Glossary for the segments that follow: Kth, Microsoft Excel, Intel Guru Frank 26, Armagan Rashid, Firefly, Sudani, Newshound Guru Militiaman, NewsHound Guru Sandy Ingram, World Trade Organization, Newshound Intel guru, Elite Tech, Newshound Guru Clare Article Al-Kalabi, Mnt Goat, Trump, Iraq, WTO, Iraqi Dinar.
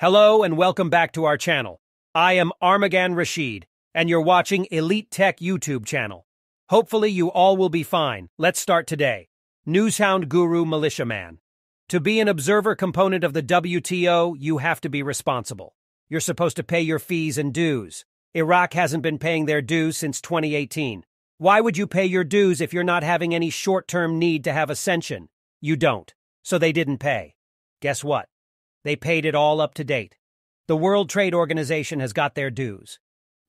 Hello and welcome back to our channel. I am Armagan Rashid, and you're watching Elite Tech YouTube channel. Hopefully you all will be fine. Let's start today. Newshound Guru Militiaman. To be an observer component of the WTO, you have to be responsible. You're supposed to pay your fees and dues. Iraq hasn't been paying their dues since 2018. Why would you pay your dues if you're not having any short-term need to have ascension? You don't. So they didn't pay. Guess what? They paid it all up to date. The World Trade Organization has got their dues.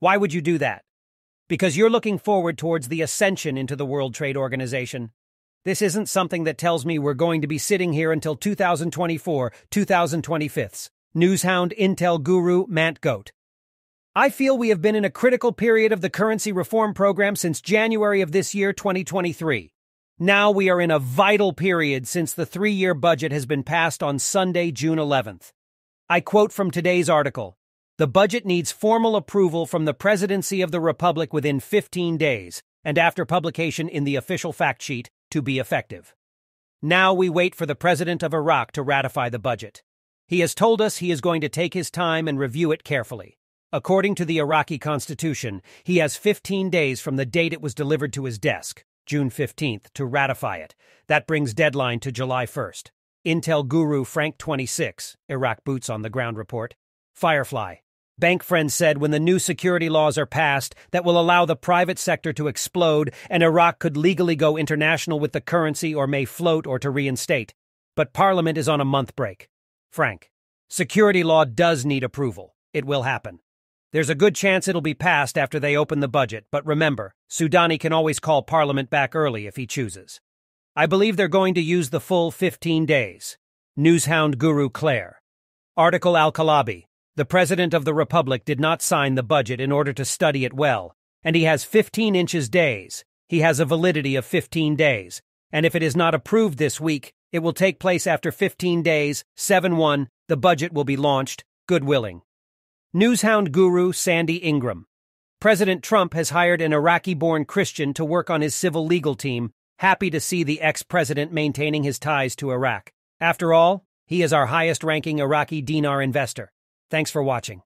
Why would you do that? Because you're looking forward towards the ascension into the World Trade Organization. This isn't something that tells me we're going to be sitting here until 2024, 2025. Newshound Intel Guru Mnt Goat. I feel we have been in a critical period of the currency reform program since January of this year, 2023. Now we are in a vital period since the three-year budget has been passed on Sunday, June 11th. I quote from today's article, "The budget needs formal approval from the Presidency of the Republic within 15 days and after publication in the official fact sheet to be effective." Now we wait for the President of Iraq to ratify the budget. He has told us he is going to take his time and review it carefully. According to the Iraqi Constitution, he has 15 days from the date it was delivered to his desk, June 15th, to ratify it. That brings deadline to July 1st. Intel Guru Frank 26, Iraq Boots on the Ground Report. Firefly. Bank friend said when the new security laws are passed that will allow the private sector to explode and Iraq could legally go international with the currency or may float or to reinstate. But Parliament is on a month break. Frank. Security law does need approval. It will happen. There's a good chance it'll be passed after they open the budget, but remember, Sudani can always call Parliament back early if he chooses. I believe they're going to use the full 15 days. Newshound Guru Clare. Article Al-Kalabi. The President of the Republic did not sign the budget in order to study it well, and he has 15 days. He has a validity of 15 days, and if it is not approved this week, it will take place after 15 days, 7-1, the budget will be launched, good willing. Newshound Guru Sandy Ingram. President Trump has hired an Iraqi-born Christian to work on his civil legal team, happy to see the ex-president maintaining his ties to Iraq. After all, he is our highest-ranking Iraqi dinar investor. Thanks for watching.